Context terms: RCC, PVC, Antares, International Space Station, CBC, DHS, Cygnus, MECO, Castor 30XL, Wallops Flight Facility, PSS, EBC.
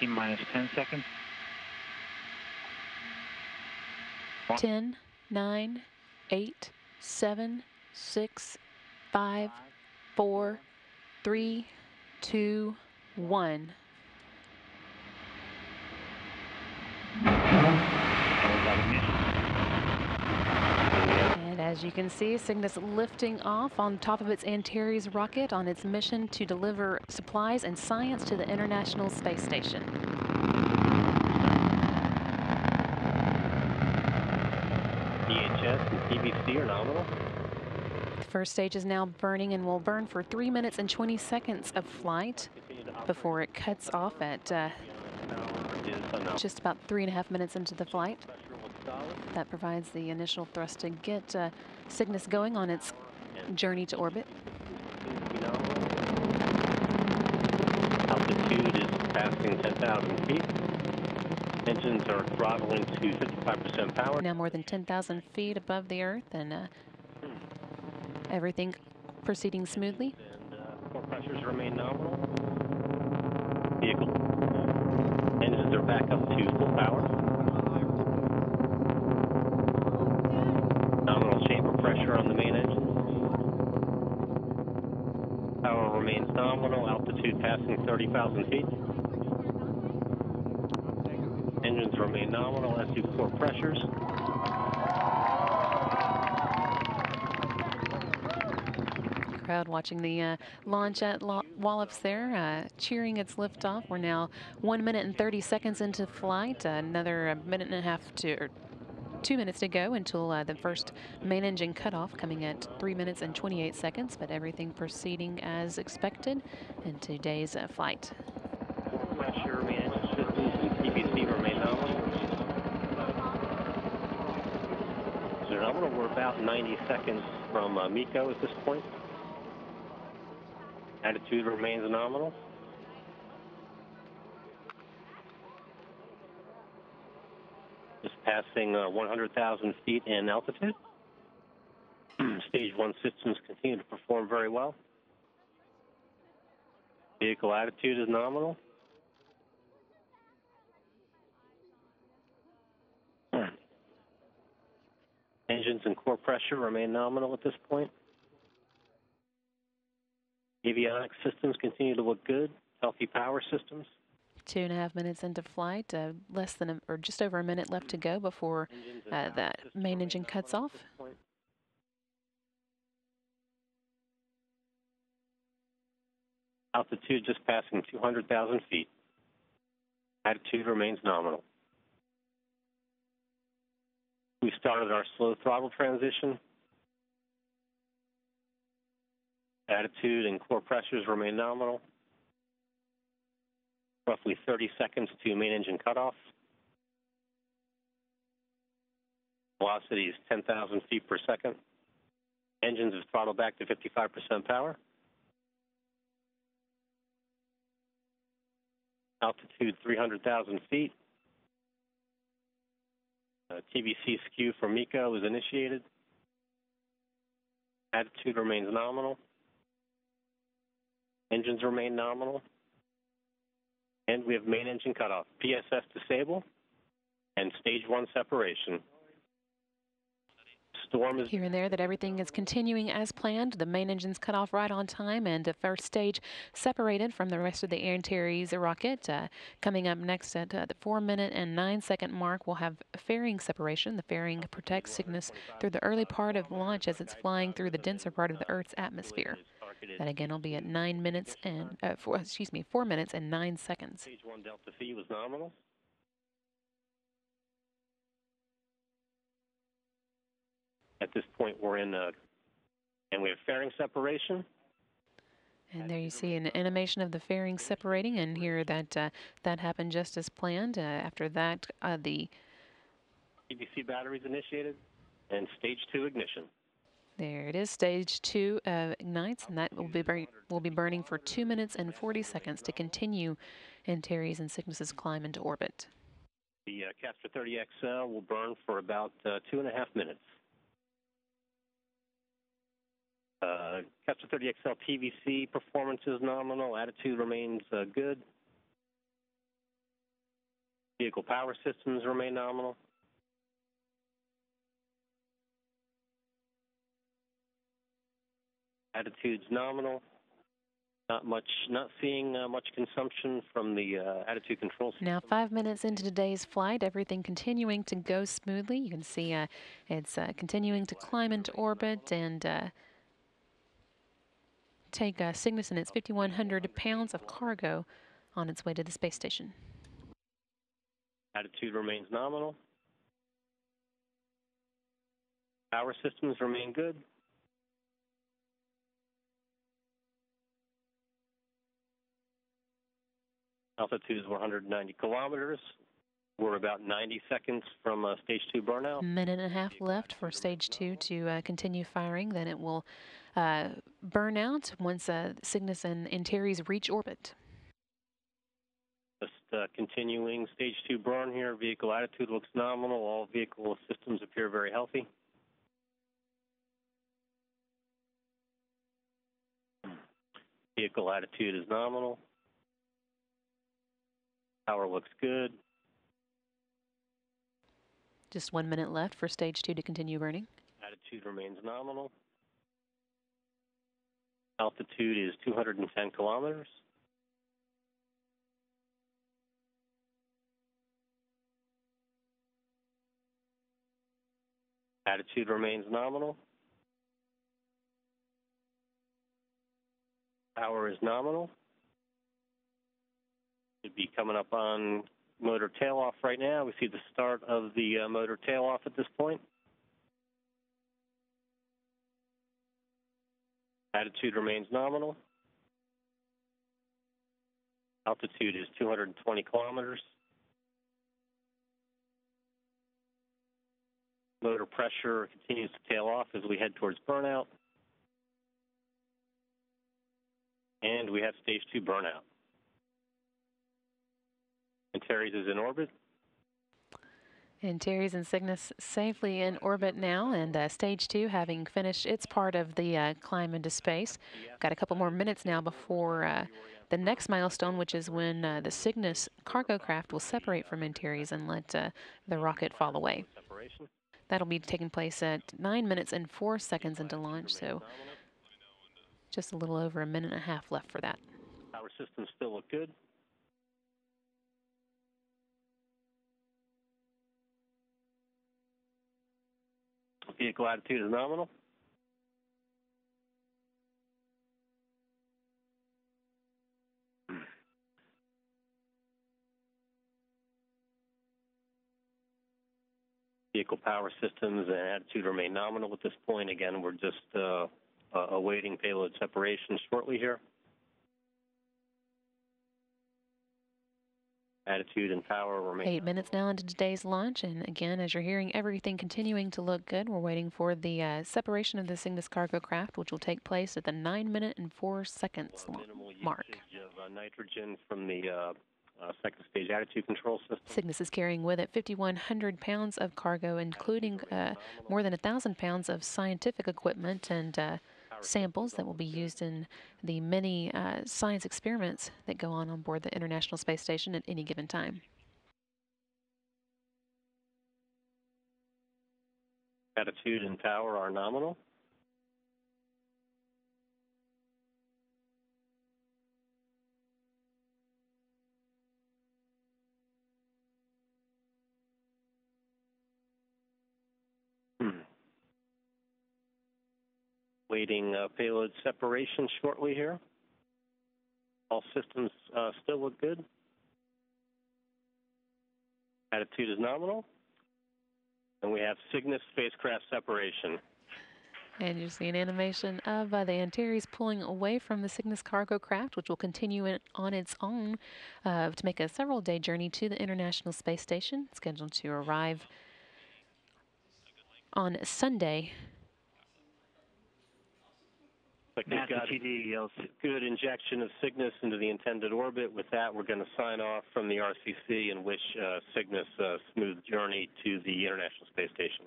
T minus 10 seconds. 10, 9, 8, 7, 6, 5, 4, 3, 2, 1. And as you can see, Cygnus lifting off on top of its Antares rocket on its mission to deliver supplies and science to the International Space Station. DHS and CBC are nominal. The first stage is now burning and will burn for 3 minutes and 20 seconds of flight before it cuts off at just about 3.5 minutes into the flight. That provides the initial thrust to get Cygnus going on its journey to orbit. Altitude is passing 10,000 feet. Engines are throttling to 55% power. Now more than 10,000 feet above the Earth, and everything proceeding smoothly. And core pressures remain nominal. Vehicle. Engines are back up to full power. Nominal chamber pressure on the main engine. Power remains nominal. Altitude passing 30,000 feet. Engines remain nominal, SU4 pressures. Crowd watching the launch at Wallops there, cheering its liftoff. We're now 1 minute and 30 seconds into flight, another minute and a half to, or 2 minutes to go until the first main engine cutoff coming at 3 minutes and 28 seconds, but everything proceeding as expected in today's flight. Pressure management systems and PVC remain nominal. They're nominal. We're about 90 seconds from MECO at this point. Attitude remains nominal. Just passing 100,000 feet in altitude. Stage 1 systems continue to perform very well. Vehicle attitude is nominal. Engines and core pressure remain nominal at this point. Avionics systems continue to look good. Healthy power systems. 2.5 minutes into flight, less than or just over a minute left to go before that main engine cuts off. Altitude just passing 200,000 feet. Attitude remains nominal. We started our slow throttle transition. Attitude and core pressures remain nominal. Roughly 30 seconds to main engine cutoff. Velocity is 10,000 feet per second. Engines have throttled back to 55% power. Altitude 300,000 feet. TBC skew for MECO was initiated. Attitude remains nominal. Engines remain nominal. And we have main engine cutoff. PSS disable and stage 1 separation. Storm is here and there that everything is continuing as planned. The main engines cut off right on time, and the first stage separated from the rest of the Antares rocket. Coming up next at the 4-minute and 9-second mark, we'll have fairing separation. The fairing protects Cygnus through the early part of launch as it's flying through the denser part of the Earth's atmosphere. That again will be at 4 minutes and 9 seconds. Stage 1 delta phi was nominal. At this point, we're in, and we have fairing separation. And there you see an animation of the fairing separating, and here that that happened just as planned. After that, the EBC batteries initiated, and stage 2 ignition. There it is. Stage 2 ignites, and that will be burning for 2 minutes and 40 seconds to continue Antares and Cygnus's climb into orbit. The Castor 30XL will burn for about 2.5 minutes. Castor 30XL PVC performance is nominal. Attitude remains good. Vehicle power systems remain nominal. Attitudes nominal. Not seeing much consumption from the attitude control system. Now 5 minutes into today's flight, everything continuing to go smoothly. You can see it's continuing to climb into orbit and take Cygnus and its 5,100 pounds of cargo on its way to the space station. Attitude remains nominal. Power systems remain good. Altitude is 190 kilometers. We're about 90 seconds from Stage 2 burnout. Minute and a half left for Stage 2 to continue firing. Then it will burn out once Cygnus and Antares reach orbit. Just continuing Stage 2 burn here. Vehicle attitude looks nominal. All vehicle systems appear very healthy. Vehicle attitude is nominal. Power looks good. Just 1 minute left for Stage 2 to continue burning. Attitude remains nominal. Altitude is 210 kilometers. Attitude remains nominal. Power is nominal. Should be coming up on motor tail-off right now. We see the start of the motor tail-off at this point. Attitude remains nominal. Altitude is 220 kilometers. Motor pressure continues to tail off as we head towards burnout. And we have Stage 2 burnout. Antares is in orbit. Antares and Cygnus safely in orbit now, and Stage 2 having finished its part of the climb into space. Got a couple more minutes now before the next milestone, which is when the Cygnus cargo craft will separate from Antares and let the rocket fall away. That'll be taking place at 9 minutes and 4 seconds into launch, so just a little over a minute and a half left for that. Our systems still look good. Vehicle attitude is nominal. Vehicle power systems and attitude remain nominal at this point. Again, we're just awaiting payload separation shortly here. Attitude and power remain. 8 minutes now into today's launch, and again, as you're hearing, everything continuing to look good. We're waiting for the separation of the Cygnus cargo craft, which will take place at the 9 minute and 4 seconds mark. Of nitrogen from the second stage attitude control system. Cygnus is carrying with it 5,100 pounds of cargo, including more than 1,000 pounds of scientific equipment and samples that will be used in the many science experiments that go on board the International Space Station at any given time. Attitude and power are nominal. Waiting payload separation shortly here. All systems still look good. Attitude is nominal. And we have Cygnus spacecraft separation. And you see an animation of the Antares pulling away from the Cygnus cargo craft, which will continue on its own to make a several-day journey to the International Space Station, scheduled to arrive on Sunday. Like they've got a good injection of Cygnus into the intended orbit. With that, we're going to sign off from the RCC and wish Cygnus a smooth journey to the International Space Station.